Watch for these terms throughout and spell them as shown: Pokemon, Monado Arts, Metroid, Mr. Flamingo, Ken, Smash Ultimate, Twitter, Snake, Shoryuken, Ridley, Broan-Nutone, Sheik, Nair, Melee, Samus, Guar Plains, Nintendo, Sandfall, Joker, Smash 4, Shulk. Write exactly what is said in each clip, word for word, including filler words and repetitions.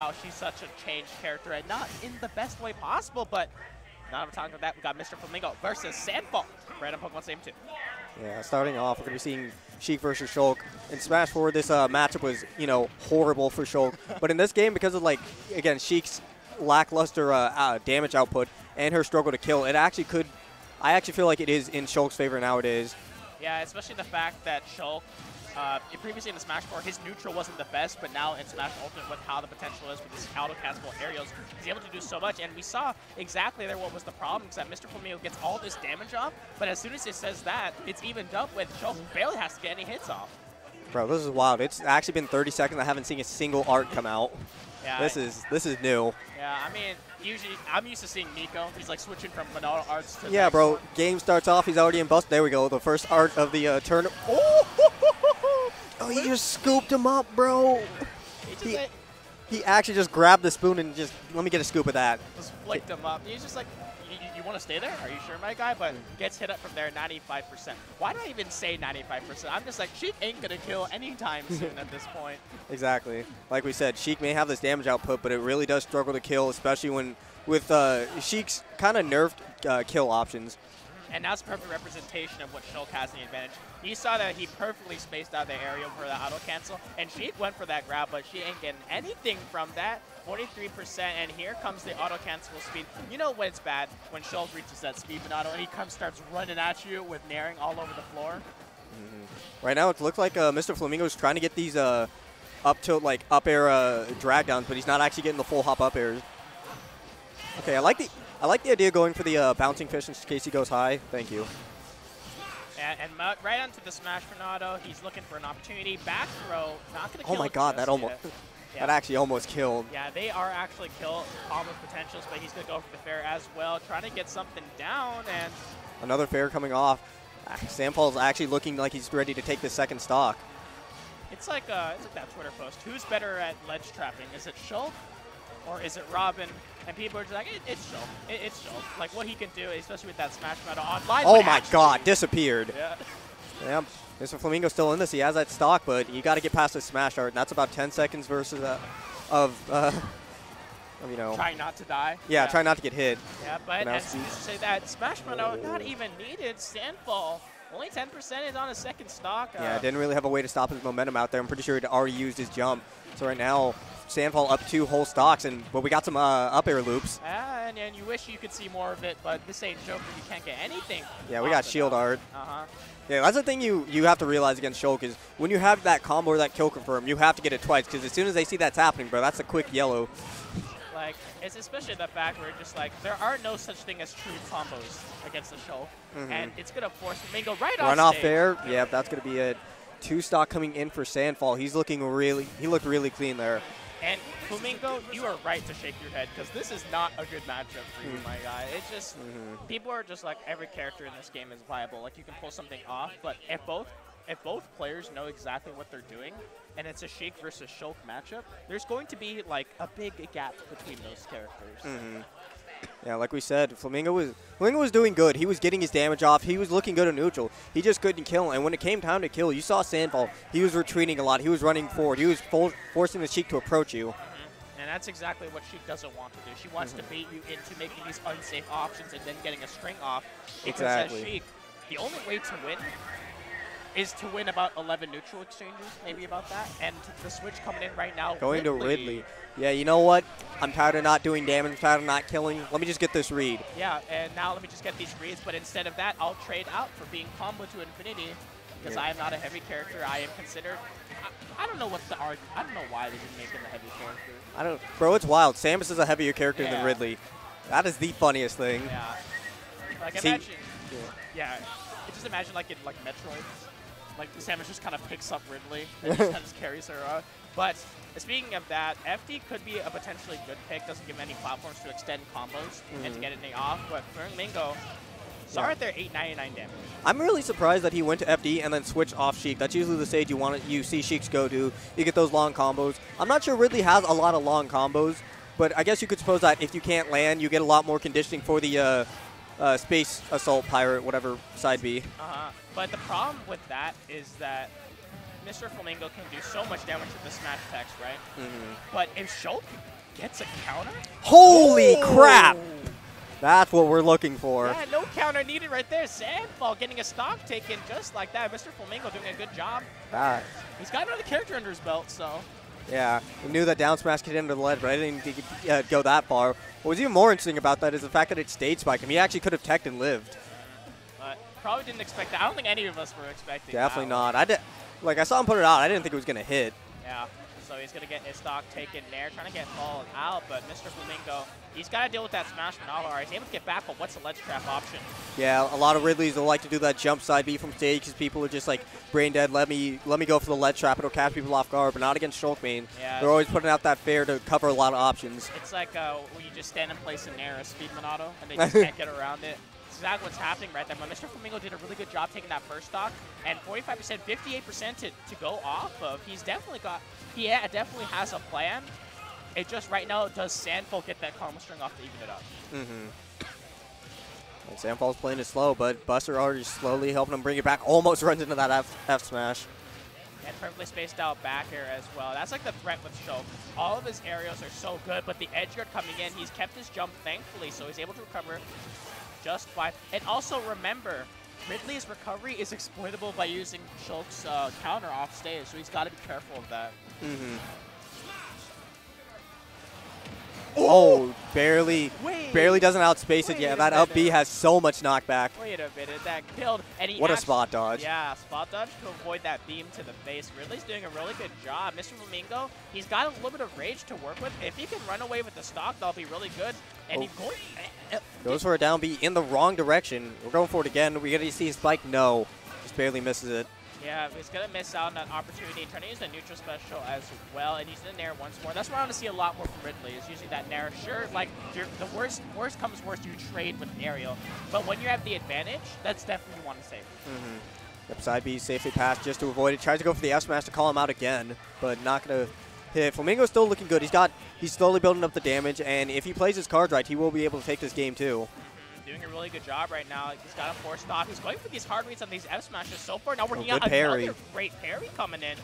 Wow, she's such a changed character, and not in the best way possible, but now we're talking about that. We got Mister Flamingo versus Sandfall. Random Pokemon Stadium two. Yeah, starting off, we're going to be seeing Sheik versus Shulk. In Smash four, this uh, matchup was, you know, horrible for Shulk. But in this game, because of, like, again, Sheik's lackluster uh, uh, damage output and her struggle to kill, it actually could, I actually feel like it is in Shulk's favor nowadays. Yeah, especially the fact that Shulk, Uh, previously in the Smash four, his neutral wasn't the best, but now in Smash Ultimate, with how the potential is with his auto-castable aerials, he's able to do so much. And we saw exactly there what was the problem, is that Mister Flamingo gets all this damage off, but as soon as it says that, it's evened up with Shulk barely has to get any hits off. Bro, this is wild. It's actually been thirty seconds. I haven't seen a single art come out. Yeah, this is this is new. Yeah, I mean, usually I'm used to seeing Nico. He's like switching from Monado Arts to. Yeah, bro. Game starts off. He's already in bust. There we go. The first art of the uh, turn. Oh! Oh, he just scooped him up, bro. He, he, he actually just grabbed the spoon and just, let me get a scoop of that. Just flicked him up. He's just like, you, you want to stay there? Are you sure, my guy? But gets hit up from there, ninety-five percent. Why do I even say ninety-five percent? I'm just like, Sheik ain't going to kill anytime soon at this point. Exactly. Like we said, Sheik may have this damage output, but it really does struggle to kill, especially when with uh, Sheik's kind of nerfed uh, kill options. And that's a perfect representation of what Shulk has in the advantage. You saw that he perfectly spaced out the area for the auto-cancel, and she went for that grab, but she ain't getting anything from that. forty-three percel, and here comes the auto-cancel speed. You know when it's bad, when Shulk reaches that speed Monado, and he comes starts running at you with Naring all over the floor. Mm-hmm. Right now, it looks like uh, Mister Flamingo is trying to get these uh, up-tilt, like, up-air uh, drag-downs, but he's not actually getting the full hop up-airs. Okay, I like the... I like the idea of going for the uh, bouncing fish in case he goes high. Thank you. And, and right onto the Smash Monado. He's looking for an opportunity. Back throw. Not going to kill. Oh my god, that almost. Yeah. That actually almost killed. Yeah, they are actually kill almost potentials, but he's going to go for the fair as well. Trying to get something down. And another fair coming off. Sandfall's actually looking like he's ready to take the second stock. It's like, uh, it's like that Twitter post. Who's better at ledge trapping? Is it Shulk? Or is it Robin? And people are just like, it, it's Shulk. It, it's Shulk. Like, what he can do, especially with that Smash Monado online. Oh, my actually. God. Disappeared. Yeah. Yeah. Mister Flamingo's still in this. He has that stock, but you got to get past the Smash Art. And that's about ten seconds versus uh, of, uh, of, you know. Trying not to die. Yeah, yeah. Trying not to get hit. Yeah, but as soon as you say that, Smash Monado not even needed. Sandfall, only ten percent is on his second stock. Uh, yeah, didn't really have a way to stop his momentum out there. I'm pretty sure he'd already used his jump. So right now, Sandfall up two whole stocks, and but we got some uh, up air loops. And, and you wish you could see more of it, but this ain't Joker. You can't get anything. Yeah, we got shield art. Uh-huh. Yeah, that's the thing you, you have to realize against Shulk is when you have that combo or that kill confirm, you have to get it twice, because as soon as they see that's happening, bro, that's a quick yellow. Like, it's especially the fact where just like, there are no such thing as true combos against the Shulk, mm-hmm. and it's going to force Flamingo right off Run off there. Yeah, that's going to be it. Two stock coming in for Sandfall. He's looking really, he looked really clean there. And Flamingo, you are right to shake your head, because this is not a good matchup for you, mm. my guy. It's just, mm-hmm. people are just like, every character in this game is viable. Like, you can pull something off, but if both if both players know exactly what they're doing, and it's a Sheik versus Shulk matchup, there's going to be, like, a big gap between those characters. Mm-hmm. Yeah, like we said, Flamingo was Flamingo was doing good. He was getting his damage off. He was looking good in neutral. He just couldn't kill. And when it came time to kill, you saw Sandfall. He was retreating a lot. He was running forward. He was fo forcing the Sheik to approach you. Mm-hmm. And that's exactly what Sheik doesn't want to do. She wants mm-hmm. to bait you into making these unsafe options and then getting a string off. Because exactly. as Sheik, the only way to win is to win about eleven neutral exchanges, maybe about that. And the switch coming in right now. Going Ridley. to Ridley. Yeah, you know what? I'm tired of not doing damage. I'm tired of not killing. Let me just get this read. Yeah, and now let me just get these reads. But instead of that, I'll trade out for being combo to infinity because yeah. I am not a heavy character. I am considered. I, I don't know what's the arc. I don't know why they didn't make him a heavy character. I don't. Bro, it's wild. Samus is a heavier character yeah. than Ridley. That is the funniest thing. Yeah. Like See, imagine. Yeah. yeah. Just imagine like in like Metroid. Like, Samus just kind of picks up Ridley and just kind of carries her out. But speaking of that, F D could be a potentially good pick. Doesn't give many platforms to extend combos mm. and to get anything off. But Flamingo, sorry, yeah. they're eight ninety-nine damage. I'm really surprised that he went to F D and then switched off Sheik. That's usually the stage you want it, you see Sheik's go to. You get those long combos. I'm not sure Ridley has a lot of long combos, but I guess you could suppose that if you can't land, you get a lot more conditioning for the uh, uh, space assault pirate, whatever side B. Uh-huh. But the problem with that is that Mister Flamingo can do so much damage with the smash attacks, right? Mm-hmm. But if Shulk gets a counter... Holy Ooh. crap! That's what we're looking for. Yeah, no counter needed right there. Sandfall getting a stock taken just like that. Mister Flamingo doing a good job. Ah. He's got another character under his belt, so... Yeah, we knew that down smash could end the lead, but I didn't think he'd uh, go that far. What was even more interesting about that is the fact that it stage spiked him. He actually could have teched and lived. Uh, probably didn't expect that. I don't think any of us were expecting Definitely that. not. I did, like, I saw him put it out. I didn't think it was going to hit. Yeah, so he's going to get his stock taken there, trying to get followed out, but Mister Flamingo, he's got to deal with that smash from Monado Arts. He's able to get back, but what's the ledge trap option? Yeah, a lot of Ridleys will like to do that jump side B from stage because people are just like, brain dead, let me let me go for the ledge trap. It'll catch people off guard, but not against Shulk main. Yeah, they're always putting out that fair to cover a lot of options. It's like uh, when you just stand in place and narrow speed Monado, and they just can't get around it. Exactly what's happening right there. But Mister Flamingo did a really good job taking that first stock, and forty-five percent, fifty-eight percent to, to go off of. He's definitely got, he yeah, definitely has a plan. It just right now does Sandfall get that combo string off to even it up. Mm-hmm. And Sandfall's playing it slow, but Buster already slowly helping him bring it back. Almost runs into that F, F smash. And perfectly spaced out back air as well. That's like the threat with Shulk. All of his aerials are so good, but the edge guard coming in, he's kept his jump thankfully, so he's able to recover. Just by, and also remember, Ridley's recovery is exploitable by using Shulk's uh, counter off stage, so he's got to be careful of that. Mm-hmm. Oh, barely, Wait. barely doesn't outspace Wait it. Yeah, that up B has so much knockback. Wait a minute, that killed. And he what actually, a spot dodge. Yeah, spot dodge to avoid that beam to the face. Ridley's doing a really good job. Mister Flamingo, he's got a little bit of rage to work with. If he can run away with the stock, that'll be really good. And oh. he's going. Goes for a down B in the wrong direction. We're going for it again. We gotta see his spike. No, just barely misses it. Yeah, he's going to miss out on that opportunity. Trying to use the neutral special as well, and he's in there once more. That's what I want to see a lot more from Ridley, is using that Nair. Sure, like, the worst worst comes worst, you trade with an aerial. But when you have the advantage, that's definitely one to save. Mm-hmm. Yep, side B safely passed just to avoid it. Tries to go for the F smash to call him out again, but not going to hit. Flamingo's still looking good. He's got, he's slowly building up the damage, and if he plays his cards right, he will be able to take this game too. Doing a really good job right now. He's got a forced stock. He's going for these hard reads on these F smashes so far. Now we're getting another parry. Great parry coming in.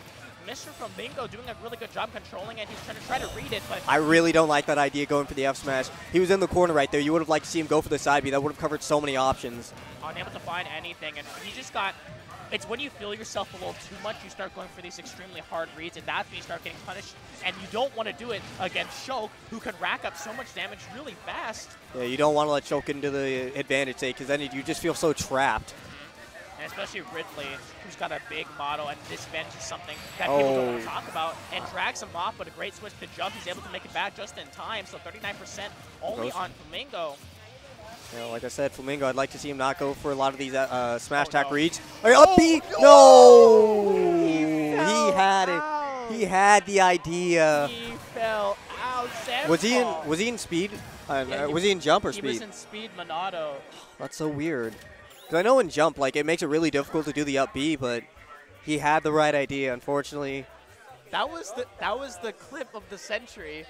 Mister Flamingo doing a really good job controlling it. He's trying to try to read it, but I really don't like that idea going for the F smash. He was in the corner right there. You would have liked to see him go for the side B. That would have covered so many options. Unable to find anything, and he just got. It's when you feel yourself a little too much, you start going for these extremely hard reads, and that's when you start getting punished. And you don't want to do it against Shulk, who can rack up so much damage really fast. Yeah, you don't want to let Shulk get into the advantage state, because then you just feel so trapped. And especially Ridley, who's got a big model, and this bench is something that oh. people don't want to talk about, and drags him off, but a great switch to jump. He's able to make it back just in time, so thirty-nine percent only Gross. on Flamingo. You know, like I said, Flamingo, I'd like to see him not go for a lot of these uh, smash oh, attack no. reads. Right, up B! No! Oh, he, he had out. it. He had the idea. He fell out. Sandfall. Was he in? Was he in speed? Uh, yeah, he, was he in jump or he speed? He was in speed, Monado. That's so weird. Because I know in jump, like it makes it really difficult to do the up B, but he had the right idea. Unfortunately, that was the that was the clip of the century,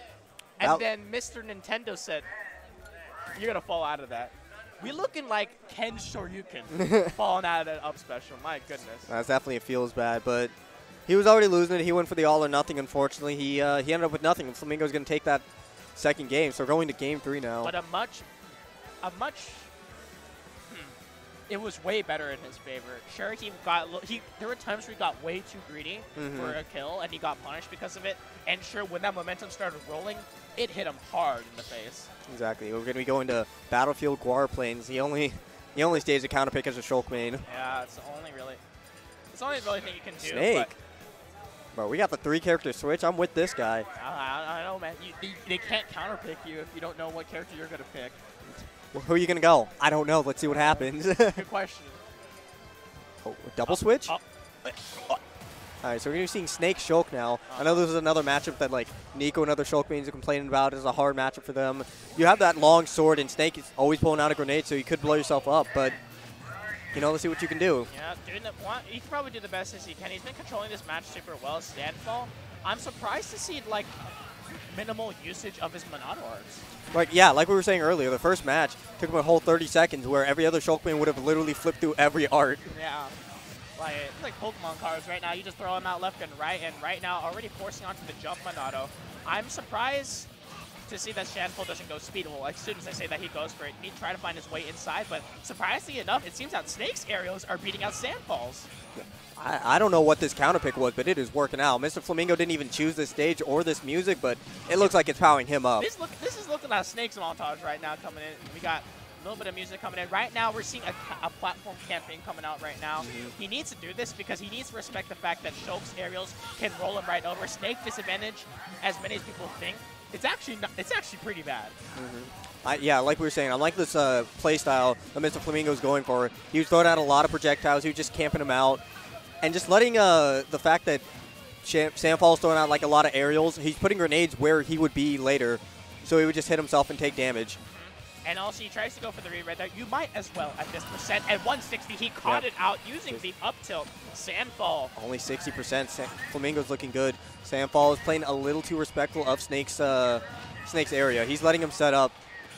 and that, then Mister Nintendo said, "You're gonna fall out of that." We looking like Ken Shoryuken falling out of that up special. My goodness. That's definitely, it feels bad, but he was already losing it. He went for the all or nothing. Unfortunately, he uh, he ended up with nothing. And Flamingo's gonna take that second game, so we're going to game three now. But a much, a much. It was way better in his favor. Sure, he got he. There were times where he got way too greedy mm-hmm. for a kill, and he got punished because of it. And sure, when that momentum started rolling, it hit him hard in the face. Exactly. We're going to be going to Battlefield Guar Plains. He only he only stays a counter pick as a Shulk main. Yeah, it's the only really it's the only really thing you can do. Snake. Bro, we got the three character switch. I'm with this guy. I, I don't know, man. You, they, they can't counter pick you if you don't know what character you're going to pick. Well, who are you going to go? I don't know. Let's see what happens. Good question. Oh, double oh, switch? Oh. Oh. All right, so we're going to be seeing Snake Shulk now. I know this is another matchup that, like, Nico and other Shulk mains are complaining about. It's a hard matchup for them. You have that long sword, and Snake is always pulling out a grenade, so you could blow yourself up. But, you know, let's see what you can do. Yeah, doing the one, he can probably do the best as he can. He's been controlling this match super well. Sandfall, I'm surprised to see, like, minimal usage of his Monado Arts. Like, yeah, like we were saying earlier, the first match took him a whole thirty seconds, where every other Shulk main would have literally flipped through every art. Yeah. like, it's like Pokemon cards right now. You just throw them out left and right, and right now already forcing onto the jump Monado. I'm surprised to see that Sandfall doesn't go speedable. Like, as soon as I say that, he goes for it. He'd try to find his way inside, but surprisingly enough, it seems that Snake's aerials are beating out Sandfall's. I, I don't know what this counter pick was, but it is working out. Mister Flamingo didn't even choose this stage or this music, but it looks like it's powering him up. This, look, this is looking like Snake's montage right now coming in. We got a little bit of music coming in. Right now, we're seeing a, a platform campaign coming out right now. Mm-hmm. He needs to do this because he needs to respect the fact that Shulk's aerials can roll him right over. Snake disadvantage, as many as people think, it's actually not, it's actually pretty bad. Mm-hmm. I, yeah, like we were saying, I like this uh, play style that Mister Flamingo's going for. He was throwing out a lot of projectiles. He was just camping them out. And just letting uh, the fact that Sandfall's throwing out like a lot of aerials, he's putting grenades where he would be later, so he would just hit himself and take damage. Mm-hmm. And also, he tries to go for the re-red there. You might as well at this percent. At one sixty, he caught yep. it out using the up tilt. Sandfall. Only sixty percent. San Flamingo's looking good. Sandfall is playing a little too respectful of Snake's uh, Snake's area. He's letting him set up.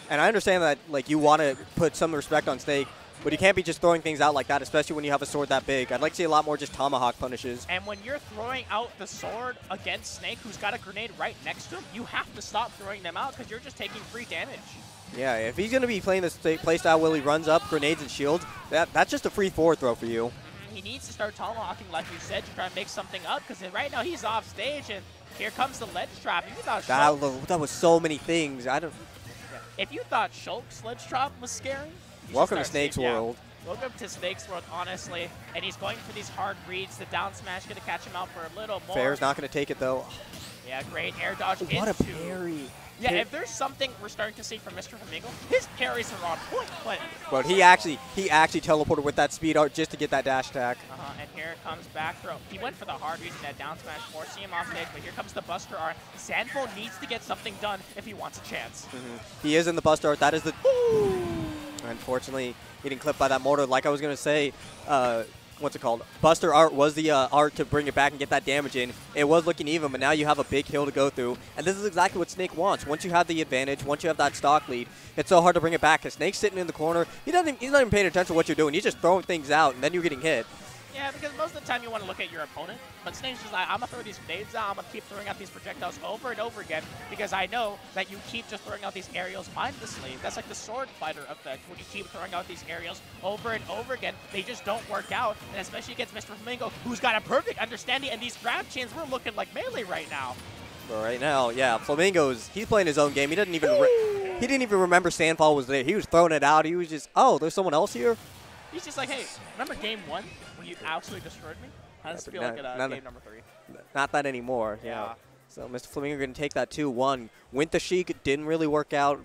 And I understand that like you want to put some respect on Snake, but you can't be just throwing things out like that, especially when you have a sword that big. I'd like to see a lot more just tomahawk punishes. And when you're throwing out the sword against Snake, who's got a grenade right next to him, you have to stop throwing them out because you're just taking free damage. Yeah, if he's going to be playing this playstyle where he runs up, grenades and shields, that, that's just a free forward throw for you. He needs to start tomahawking, like you said, to try and make something up, because right now he's off stage, and here comes the ledge drop. If you thought Shulk that, that was so many things. I don't. If you thought Shulk's ledge drop was scary, welcome to Snake's World. Down. Welcome to Snake's World, honestly. And he's going for these hard reads. The down smash going to catch him out for a little more. Fair's not going to take it, though. Yeah, great air dodge. What into. a parry. Yeah, if there's something we're starting to see from Mister Flamingo, his parries are on point. But, but he actually he actually teleported with that speed art just to get that dash attack. Uh-huh, and here it comes back throw. He went for the hard reason, that down smash, forcing him off stage, but here comes the buster art. Sandfall needs to get something done if he wants a chance. Mm-hmm. He is in the buster art. That is the... Ooh. Unfortunately, getting clipped by that mortar. Like I was going to say... Uh, What's it called? Buster Art was the uh, art to bring it back and get that damage in. It was looking even, but now you have a big hill to go through. And this is exactly what Snake wants. Once you have the advantage, once you have that stock lead, it's so hard to bring it back. Because Snake's sitting in the corner. He doesn't, he's not even paying attention to what you're doing. He's just throwing things out, and then you're getting hit. Yeah, because most of the time you want to look at your opponent. But Snake's just like, I'm going to throw these nades out. I'm going to keep throwing out these projectiles over and over again. Because I know that you keep just throwing out these aerials mindlessly. That's like the sword fighter effect. When you keep throwing out these aerials over and over again, they just don't work out. And especially against Mister Flamingo, who's got a perfect understanding. And these grab chains, we're looking like melee right now. But right now, yeah, Flamingo's, he's playing his own game. He, doesn't even he didn't even remember Sandfall was there. He was throwing it out. He was just, oh, there's someone else here? He's just like, hey, remember game one? You absolutely destroyed me? How does it feel like at uh, game number three? Not that anymore. Yeah. yeah. So Mister Flamingo going to take that two one. Went the Sheik. Didn't really work out.